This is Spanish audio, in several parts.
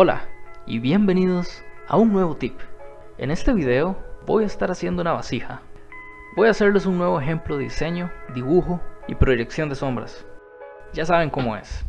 Hola y bienvenidos a un nuevo tip. En este video voy a estar haciendo una vasija. Voy a hacerles un nuevo ejemplo de diseño, dibujo y proyección de sombras. Ya saben cómo es.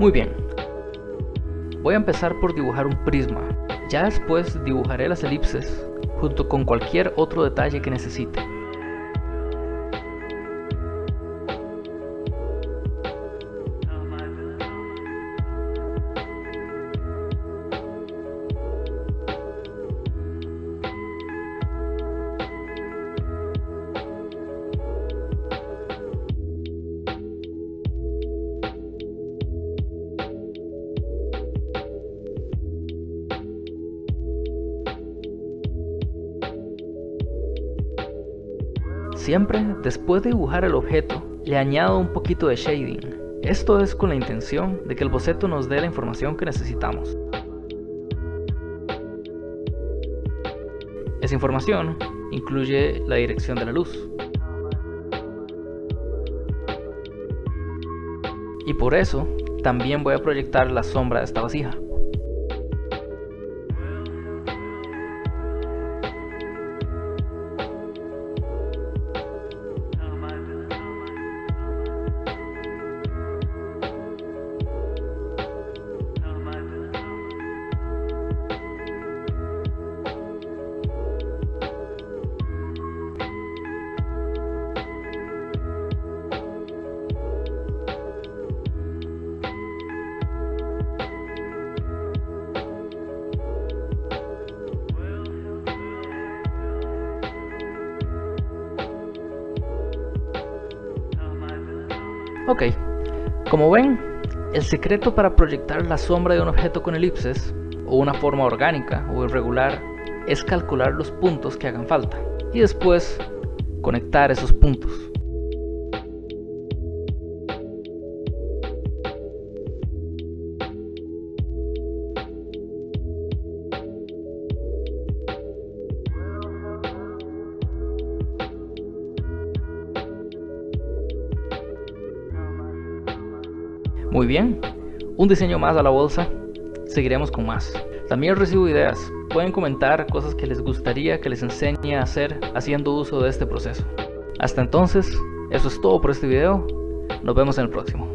Muy bien, voy a empezar por dibujar un prisma, ya después dibujaré las elipses junto con cualquier otro detalle que necesite. Siempre, después de dibujar el objeto, le añado un poquito de shading. Esto es con la intención de que el boceto nos dé la información que necesitamos. Esa información incluye la dirección de la luz. Y por eso, también voy a proyectar la sombra de esta vasija. Ok, como ven, el secreto para proyectar la sombra de un objeto con elipses, o una forma orgánica o irregular, es calcular los puntos que hagan falta, y después conectar esos puntos. Muy bien, un diseño más a la bolsa, seguiremos con más. También recibo ideas, pueden comentar cosas que les gustaría que les enseñe a hacer haciendo uso de este proceso. Hasta entonces, eso es todo por este video, nos vemos en el próximo.